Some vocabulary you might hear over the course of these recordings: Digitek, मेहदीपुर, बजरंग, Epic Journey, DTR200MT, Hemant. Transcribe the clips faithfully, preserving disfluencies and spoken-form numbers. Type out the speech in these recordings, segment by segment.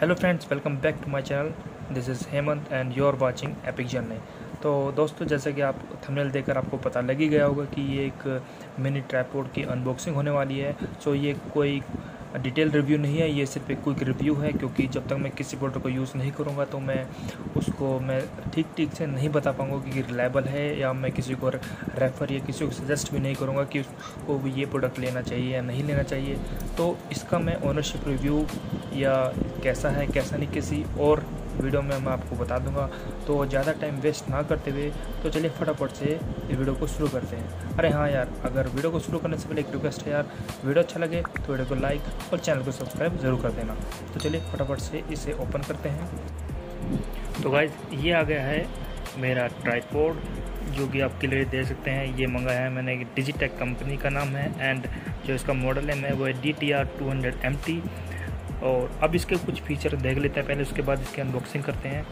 Hello friends, welcome back to my channel. This is Hemant and you are watching epic journey. तो दोस्तों, जैसे कि आप थंबनेल देखकर आपको पता लग ही गया होगा कि ये एक मिनी ट्राइपॉड की अनबॉक्सिंग होने वाली है। सो ये कोई डिटेल रिव्यू नहीं है, ये सिर्फ एक क्विक रिव्यू है, क्योंकि जब तक मैं किसी प्रोडक्ट को यूज़ नहीं करूँगा तो मैं उसको मैं ठीक ठीक से नहीं बता पाऊँगा कि रिलायबल है, या मैं किसी को रेफ़र या किसी को सजेस्ट भी नहीं करूँगा कि उसको भी ये प्रोडक्ट लेना चाहिए या नहीं लेना चाहिए। तो इसका मैं ओनरशिप रिव्यू या कैसा है कैसा नहीं किसी और वीडियो में मैं आपको बता दूंगा। तो ज़्यादा टाइम वेस्ट ना करते हुए तो चलिए फटाफट से ये वीडियो को शुरू करते हैं। अरे हाँ यार, अगर वीडियो को शुरू करने से पहले एक रिक्वेस्ट है यार, वीडियो अच्छा लगे तो वीडियो को लाइक और चैनल को सब्सक्राइब ज़रूर कर देना। तो चलिए फटाफट से इसे ओपन करते हैं। तो गाइस, ये आ गया है मेरा ट्राइपॉड, जो कि आप क्लियर देख सकते हैं। ये मंगाया है मैंने, डिजिटेक कंपनी का नाम है, एंड जो इसका मॉडल है मैं वो है D T R two hundred M T. और अब इसके कुछ फीचर देख लेते हैं पहले, उसके बाद इसकी अनबॉक्सिंग करते हैं।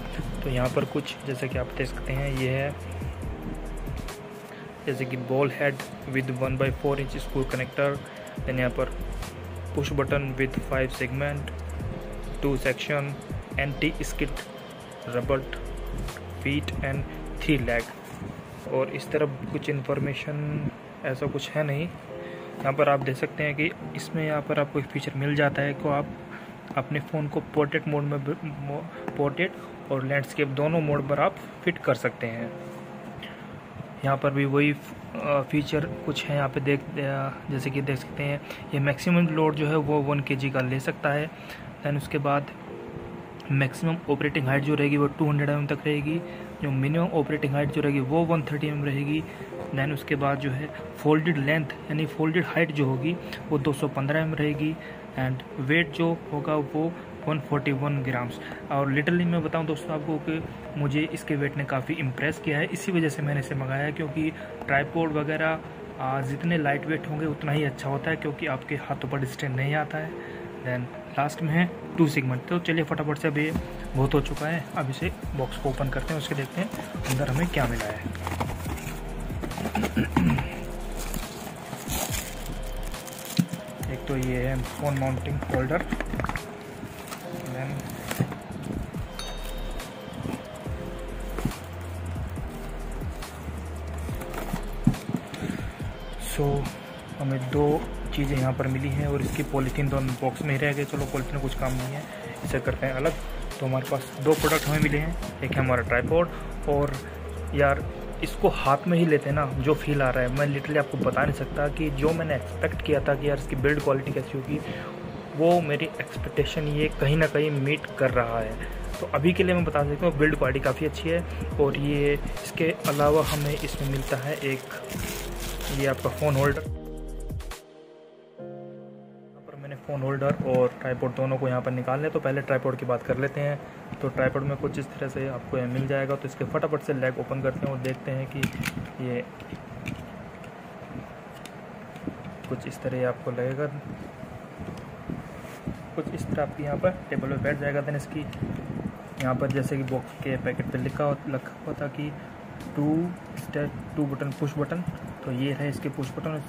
तो यहाँ पर कुछ जैसे कि आप देख सकते हैं, ये है जैसे कि ball head with one by four inch screw connector, then यहाँ पर push button with five segment, two section, anti skid rubber feet and three leg. और इस तरफ कुछ इन्फॉर्मेशन ऐसा कुछ है नहीं। यहाँ पर आप देख सकते हैं कि इसमें यहाँ पर आपको एक फीचर मिल जाता है को आप अपने फ़ोन को पोर्ट्रेट मोड में, पोर्ट्रेट और लैंडस्केप दोनों मोड पर आप फिट कर सकते हैं। यहाँ पर भी वही फीचर कुछ है। यहाँ पे देख जैसे कि देख सकते हैं, ये मैक्सिमम लोड जो है वो वन के जी का ले सकता है। दैन उसके बाद मैक्सिमम ऑपरेटिंग हाइट जो रहेगी वो टू हंड्रेड एम एम तक रहेगी, जो मिनिमम ऑपरेटिंग हाइट जो रहेगी वो वन थर्टी एम एम रहेगी। दैन उसके बाद जो है फोल्डेड लेंथ यानी फोल्डेड हाइट जो होगी वो दो सौ पंद्रह एम एम रहेगी, एंड वेट जो होगा वो वन फोर्टी वन ग्राम्स। और लिटरली मैं बताऊं दोस्तों आपको कि मुझे इसके वेट ने काफ़ी इम्प्रेस किया है, इसी वजह से मैंने इसे मंगाया है, क्योंकि ट्राइपॉड वगैरह जितने लाइट वेट होंगे उतना ही अच्छा होता है, क्योंकि आपके हाथों पर डिस्टेंस नहीं आता है। दैन लास्ट में है टू सेगमेंट। तो चलिए फटाफट से, अब ये बहुत हो चुका है, अब इसे बॉक्स को ओपन करते हैं, उसके देखते हैं अंदर हमें क्या मिला है। एक तो ये है phone mounting holder, then so हमें दो चीज़ें यहाँ पर मिली हैं, और इसकी पॉलीथीन दोनों बॉक्स में ही रह गए। चलो, पॉलीथीन कुछ काम नहीं है, इसे करते हैं अलग। तो हमारे पास दो प्रोडक्ट हमें मिले हैं, एक है हमारा ट्राइपॉड, और यार इसको हाथ में ही लेते हैं ना, जो फील आ रहा है मैं लिटरली आपको बता नहीं सकता। कि जो मैंने एक्सपेक्ट किया था कि यार इसकी बिल्ड क्वालिटी कैसी होगी, वो मेरी एक्सपेक्टेशन ये कहीं ना कहीं मीट कर रहा है। तो अभी के लिए मैं बता सकता हूँ बिल्ड क्वालिटी काफ़ी अच्छी है। और ये इसके अलावा हमें इसमें मिलता है एक ये आपका फ़ोन होल्डर, यहाँ पर मैंने फ़ोन होल्डर और ट्राइपॉड दोनों को यहाँ पर निकाल लें। तो पहले ट्राइपॉड की बात कर लेते हैं। तो ट्राइपॉड में कुछ इस तरह से आपको यह मिल जाएगा। तो इसके फटाफट से लेग ओपन करते हैं और देखते हैं कि ये कुछ इस तरह आपको लगेगा, कुछ इस तरह आपकी यहाँ पर टेबल पर बैठ जाएगा। देन इसकी यहाँ पर जैसे कि बॉक्स के पैकेट पर लिखा लिखा हुआ था कि two step two button push button, तो ये है इसके पुश बटन।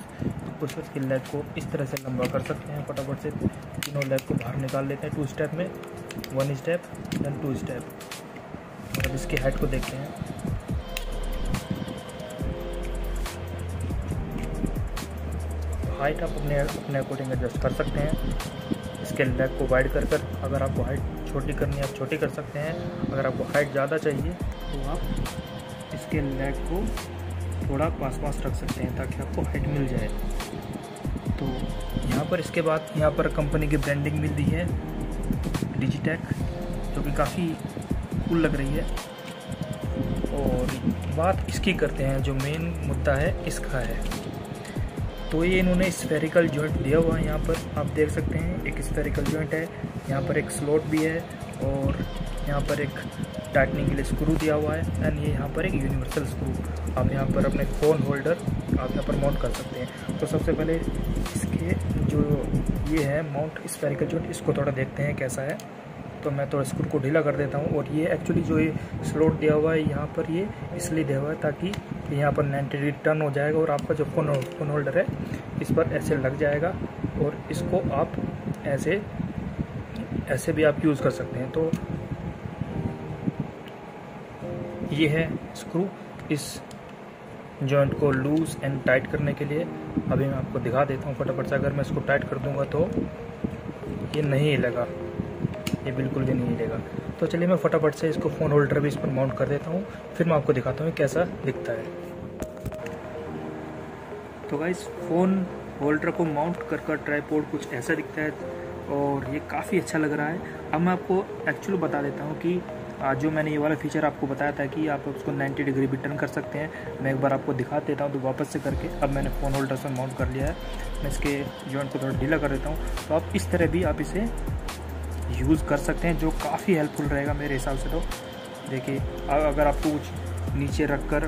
पुश बटन के लेग को इस तरह से लंबा कर सकते हैं। फटाफट से तीनों लेग को बाहर निकाल लेते हैं टू स्टेप में, one step then two step. अब इसकी हाइट को देखते हैं। हाइट आप अपने अपने अकॉर्डिंग एडजस्ट कर सकते हैं। इसके लेग को वाइड कर कर अगर आपको हाइट छोटी करनी है आप छोटी कर सकते हैं। अगर आपको हाइट ज़्यादा चाहिए तो आप इसके लेग को थोड़ा पास पास रख सकते हैं ताकि आपको हाइट मिल जाए। तो यहाँ पर इसके बाद यहाँ पर कंपनी की ब्रांडिंग मिल दी है डिजिटेक, जो कि काफ़ी कूल लग रही है। और बात इसकी करते हैं जो मेन मुद्दा है इसका है, तो ये इन्होंने स्फेरिकल जॉइंट दिया हुआ है। यहाँ पर आप देख सकते हैं एक स्फेरिकल जॉइंट है, यहाँ पर एक स्लॉट भी है, और यहाँ पर एक टाइटनिंग के लिए स्क्रू दिया हुआ है, एंड ये यहाँ पर एक यूनिवर्सल स्क्रू। आप यहाँ पर अपने फ़ोन होल्डर आप यहाँ पर माउंट कर सकते हैं। तो सबसे पहले इसके जो ये है माउंट स्फेरिकल जॉइंट, इसको थोड़ा देखते हैं कैसा है। तो मैं थोड़ा स्क्रू को ढीला कर देता हूँ। और ये एक्चुअली जो ये स्लॉट दिया हुआ है यहाँ पर, ये इसलिए दिया हुआ है ताकि यहाँ पर नाइन्टी डिग्री टर्न हो जाएगा और आपका जो फ़ोन फ़ोन होल्डर है इस पर ऐसे लग जाएगा, और इसको आप ऐसे ऐसे भी आप यूज़ कर सकते हैं। तो ये है स्क्रू, इस जॉइंट को लूज एंड टाइट करने के लिए। अभी मैं आपको दिखा देता हूँ फटाफट से। अगर मैं इसको टाइट कर दूंगा तो ये नहीं हिलेगा, ये बिल्कुल भी नहीं हिलेगा। तो चलिए मैं फटाफट से इसको फ़ोन होल्डर भी इस पर माउंट कर देता हूँ, फिर मैं आपको दिखाता हूँ कैसा दिखता है। तो गाइस, फ़ोन होल्डर को माउंट कर कर ट्राइपॉड कुछ ऐसा दिखता है और ये काफ़ी अच्छा लग रहा है। अब मैं आपको एक्चुअल बता देता हूँ कि जो मैंने ये वाला फीचर आपको बताया था कि आप उसको नब्बे डिग्री भी टर्न कर सकते हैं, मैं एक बार आपको दिखा देता हूँ। तो वापस से करके अब मैंने फ़ोन होल्डर से माउंट कर लिया है, मैं इसके जॉइंट को थोड़ा ढीला कर देता हूँ। तो आप इस तरह भी आप इसे यूज़ कर सकते हैं, जो काफ़ी हेल्पफुल रहेगा मेरे हिसाब से। तो देखिए, अगर आपको कुछ नीचे रख कर,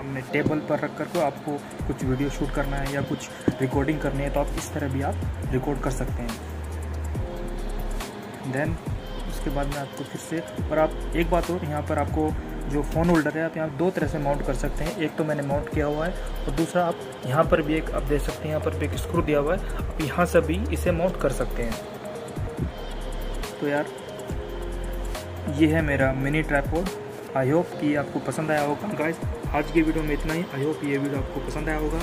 हमने टेबल पर रख कर को आपको कुछ वीडियो शूट करना है या कुछ रिकॉर्डिंग करनी है, तो आप इस तरह भी आप रिकॉर्ड कर सकते हैं। देन उसके बाद में आपको फिर से, और आप एक बात और, यहाँ पर आपको जो फ़ोन होल्डर है आप यहाँ दो तरह से माउंट कर सकते हैं। एक तो मैंने माउंट किया हुआ है और दूसरा आप यहाँ पर भी एक, आप देख सकते हैं यहाँ पर भी एक स्क्रू दिया हुआ है, आप यहाँ से भी इसे माउंट कर सकते हैं। तो यार, ये है मेरा मिनी ट्राइपॉड। आई होप कि आपको पसंद आया होगा। गाइस, आज की वीडियो में इतना ही। आई होप ये वीडियो आपको पसंद आया होगा।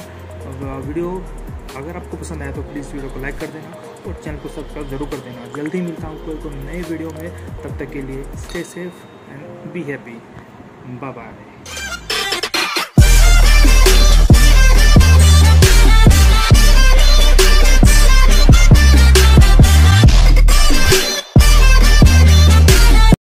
और वीडियो अगर आपको पसंद आया तो प्लीज़ वीडियो को लाइक कर देना और चैनल को सब्सक्राइब जरूर कर देना। जल्दी मिलता हूँ कोई कोई नए वीडियो में, तब तक के लिए stay safe and be happy. Bye bye.